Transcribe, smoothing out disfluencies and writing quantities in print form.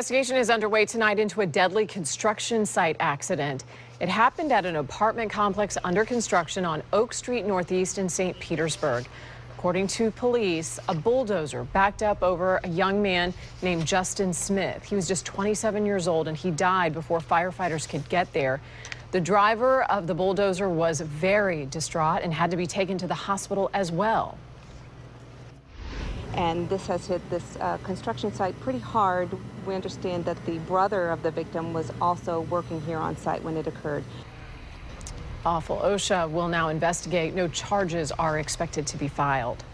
Investigation is underway tonight into a deadly construction site accident. It happened at an apartment complex under construction on Oak Street Northeast in St. Petersburg. According to police, a bulldozer backed up over a young man named Justin Smith. He was just 27 years old and he died before firefighters could get there. The driver of the bulldozer was very distraught and had to be taken to the hospital as well. And this has hit this construction site pretty hard. We understand that the brother of the victim was also working here on site when it occurred. Awful. OSHA will now investigate. No charges are expected to be filed.